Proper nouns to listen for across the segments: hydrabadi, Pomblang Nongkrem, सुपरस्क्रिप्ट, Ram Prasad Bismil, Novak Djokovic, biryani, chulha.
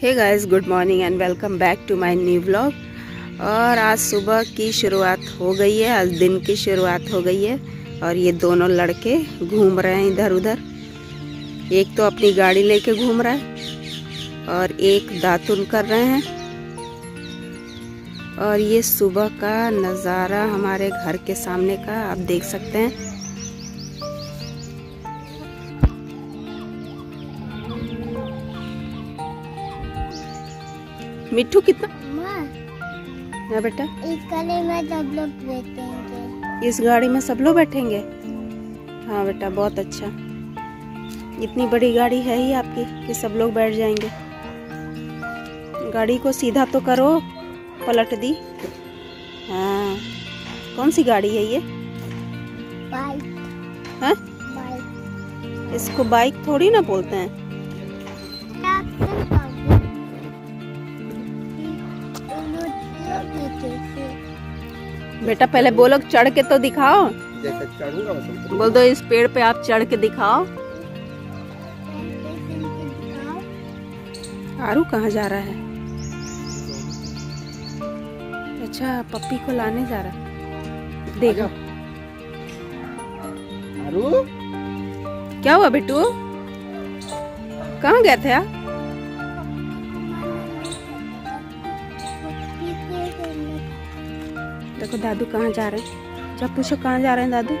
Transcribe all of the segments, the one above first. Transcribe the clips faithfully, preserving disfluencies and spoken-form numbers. Hey guys, good morning and welcome back to my new vlog. और आज सुबह की शुरुआत हो गई है, आज दिन की शुरुआत हो गई है। और ये दोनों लड़के घूम रहे हैं इधर उधर। एक तो अपनी गाड़ी लेके घूम रहा है और एक दातुन कर रहे हैं। और ये सुबह का नज़ारा हमारे घर के सामने का आप देख सकते हैं। मिट्ठू कितना ना बेटा, इस गाड़ी में सब लोग बैठेंगे। इस गाड़ी में सब लोग बैठेंगे? हाँ बेटा, बहुत अच्छा। इतनी बड़ी गाड़ी है ही आपकी कि सब लोग बैठ जाएंगे। गाड़ी को सीधा तो करो, पलट दी। हाँ, कौन सी गाड़ी है ये? बाइक। हाँ? बाइक। इसको बाइक थोड़ी ना बोलते हैं। बेटा पहले बोलो, चढ़ के तो दिखाओ। बोल दो इस पेड़ पे आप चढ़ के दिखाओ। आरू कहाँ जा रहा है? अच्छा, पप्पी को लाने जा रहा है। देखो आरू, क्या हुआ बेटू? कहाँ गए थे आप? देखो दादू कहाँ जा रहे हैं। जब पूछो कहाँ जा रहे हैं दादू।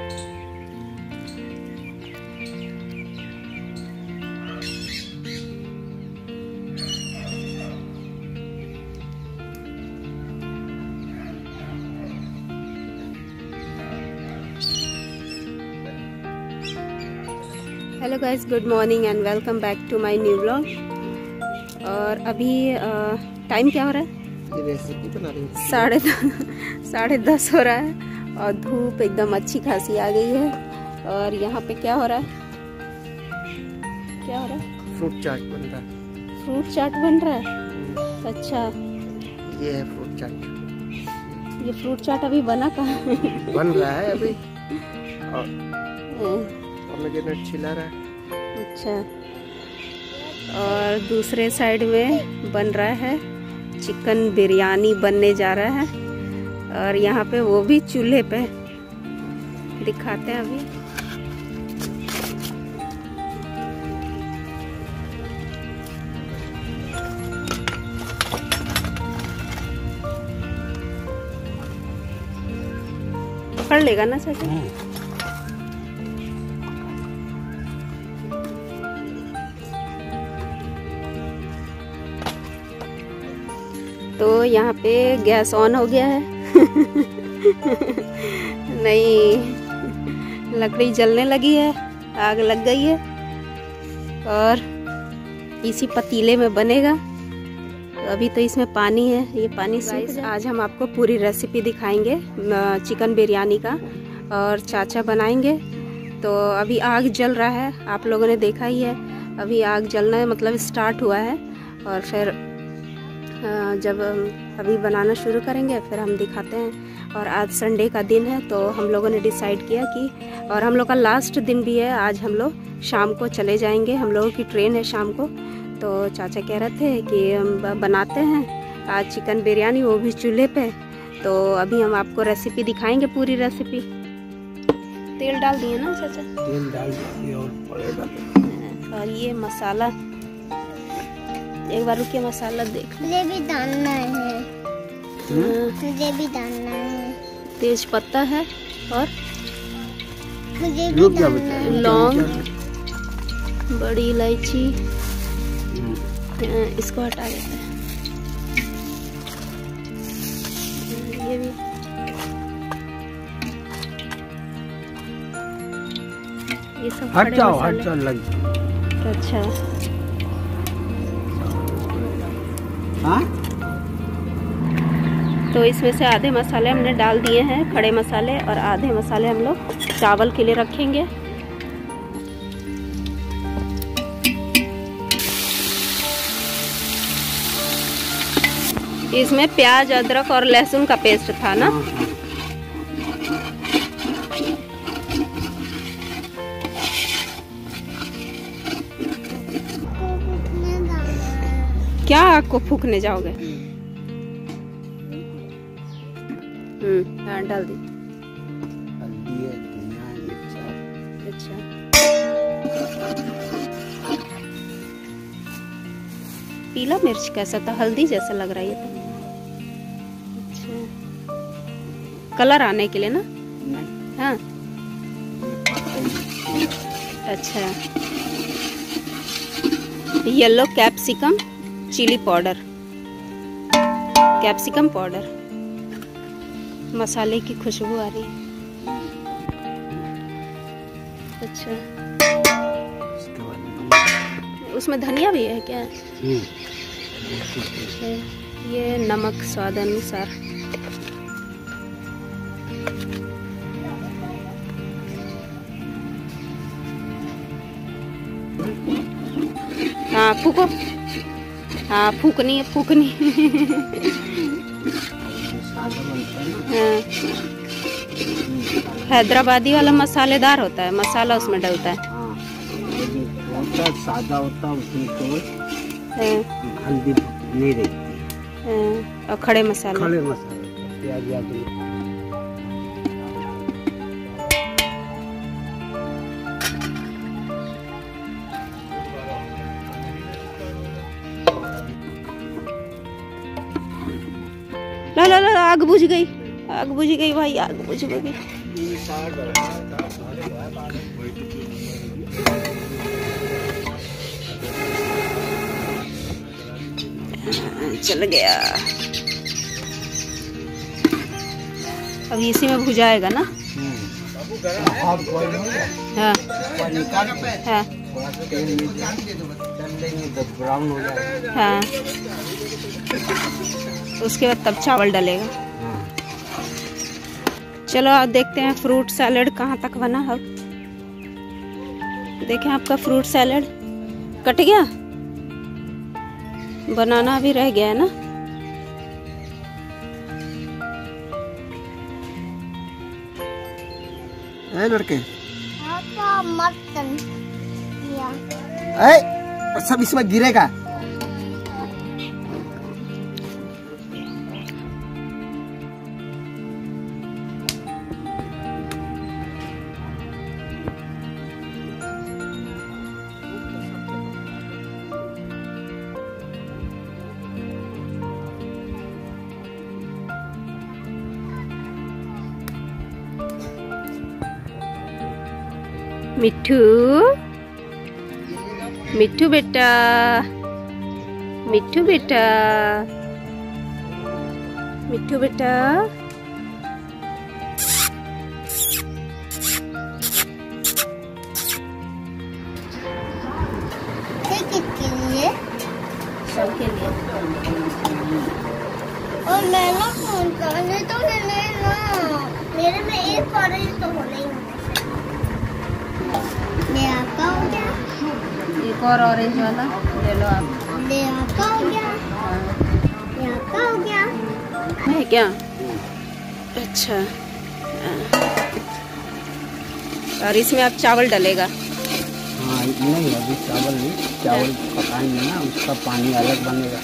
Hello guys, good morning and welcome back to my new vlog. और अभी टाइम क्या हो रहा है? साढ़े दस साढ़े दस हो रहा है और धूप एकदम अच्छी खासी आ गई है। और यहाँ पे क्या हो रहा है? क्या हो रहा है? फ्रूट चाट बन रहा है। फ्रूट चाट बन रहा है? अच्छा, ये है फ्रूट चाट। ये फ्रूट चाट अभी बना कहाँ? बन रहा है अभी और, और छिला रहा है। अच्छा, और दूसरे साइड में बन रहा है चिकन बिरयानी, बनने जा रहा है। और यहाँ पे वो भी चूल्हे पे दिखाते हैं अभी। पकड़ लेगा ना चाचा? तो यहाँ पे गैस ऑन हो गया है। नहीं, लकड़ी जलने लगी है, आग लग गई है। और इसी पतीले में बनेगा। तो अभी तो इसमें पानी है, ये पानी से। आज हम आपको पूरी रेसिपी दिखाएंगे चिकन बिरयानी का, और चाचा बनाएंगे। तो अभी आग जल रहा है, आप लोगों ने देखा ही है। अभी आग जलना है, मतलब स्टार्ट हुआ है। और फिर जब अभी बनाना शुरू करेंगे फिर हम दिखाते हैं। और आज संडे का दिन है, तो हम लोगों ने डिसाइड किया कि, और हम लोग का लास्ट दिन भी है आज। हम लोग शाम को चले जाएंगे, हम लोगों की ट्रेन है शाम को। तो चाचा कह रहे थे कि हम बनाते हैं आज चिकन बिरयानी, वो भी चूल्हे पे। तो अभी हम आपको रेसिपी दिखाएंगे, पूरी रेसिपी। तेल डाल दिए ना चाचा? तेल डाल दिए और पड़ेगा। और ये मसाला, एक बार रुकिए, मसाला देख। ये भी डालना है, ये भी डालना है। तेज पत्ता है और लौंग, बड़ी इलायची। इसको हटा देते हैं। ये भी ये सब हट जाओ, हट जाओ लग। अच्छा हाँ? तो इसमें से आधे मसाले हमने डाल दिए हैं, खड़े मसाले। और आधे मसाले हम लोग चावल के लिए रखेंगे। इसमें प्याज, अदरक और लहसुन का पेस्ट था ना? क्या आग को फूकने जाओगे? हम्म डाल दी। अच्छा पीला मिर्च कैसा था? हल्दी जैसा लग रहा है ये तो। अच्छा कलर आने के लिए ना? हाँ अच्छा। Yellow capsicum chilli powder, capsicum powder. मसाले की खुशबू आ रही है। अच्छा उसमें धनिया भी है क्या? ये नमक स्वाद अनुसार। हाँ फूको, हाँ फूकनी है, फूकनी। हाँ हैदराबादी वाला मसालेदार होता है, मसाला उसमें डलता है। सादा होता है, हल्दी नहीं रहती और खड़े मसाले, खड़े मसाले। ला ला ला आग बुझ गई, आग बुझ गई भाई, आग बुझ गई। चल गया। अब इसी में भुजाएगा ना? हाँ हाँ हाँ। उसके बाद तब चावल डालेगा। चलो आप देखते हैं फ्रूट सैलेड कहाँ तक बना है। देखें आपका फ्रूट सैलेड कट गया, बनाना भी रह गया है ना। ए लड़के ए सब इसमें गिरेगा। मिट्ठू, मिट्ठू बेटा, मिट्ठू बेटा, मिट्ठू बेटा। किसके लिए? सबके लिए। और मैं ना फोन करने तो नहीं ना, मेरे में एक कॉलेज तो हो नहीं। एक और ऑरेंज वाला ले लो आप। ले आपका हो गया, ले आपका हो गया है क्या? अच्छा और इसमें आप चावल डालेगा? हाँ नहीं अभी चावल नहीं, चावल पकाएंगे ना, उसका पानी अलग बनेगा।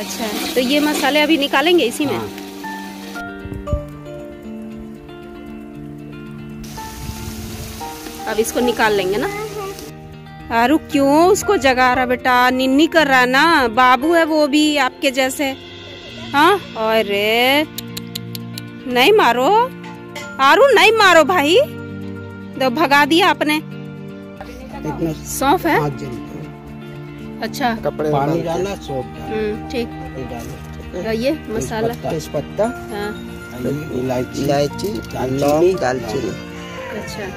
अच्छा तो ये मसाले अभी निकालेंगे इसी में? हाँ। अब इसको निकाल लेंगे ना। अरे क्यों उसको जगा रहा बेटा, निन्नी कर रहा ना, बाबू है वो भी आपके जैसे। हाँ अरे नहीं मारो आरू, नहीं मारो भाई, तो भगा दिया आपने। सौंफ है? अच्छा कपड़े पानी डाला, सौंफ डाला, ठीक। ये मसाला तेजपत्ता, इलायची, लौंग, दालचीनी। अच्छा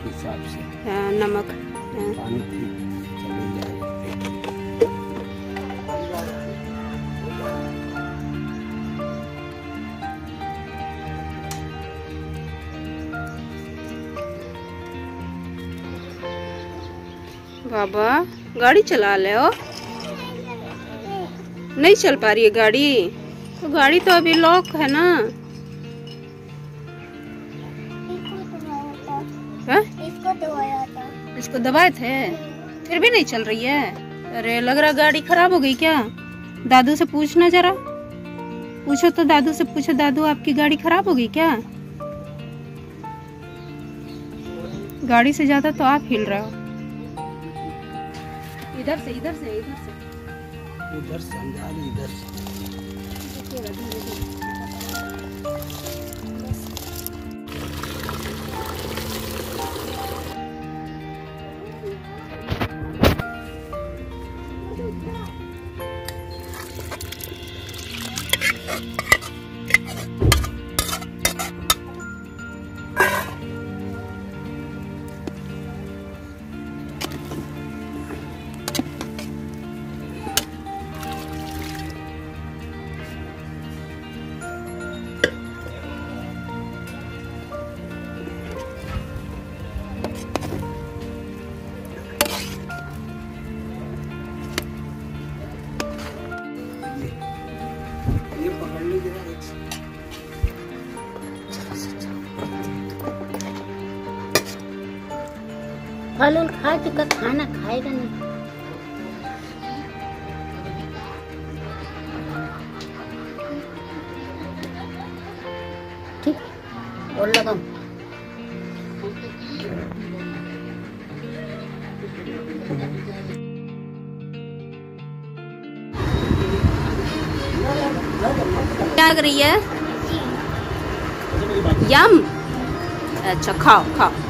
हिसाब से हाँ, नमक पानी भी चले जाएगा। बाबा गाड़ी चला ले हो, नहीं चल पा रही है गाड़ी तो। गाड़ी तो अभी लॉक है ना। है? इसको दबाया था। इसको दबाए थे फिर भी नहीं चल रही है। अरे लग रहा गाड़ी खराब हो गई क्या? दादू से पूछना जरा, पूछो तो दादू से पूछो, दादू आपकी गाड़ी खराब हो गई क्या? गाड़ी से ज्यादा तो आप हिल रहे हो। इधर से इधर से इधर से उधर समझा रही इधर फल उल खा चुका, खाना खाएगा नहीं। ठीक और लगाओ। क्या कर रही है? यम। अच्छा खाओ खाओ।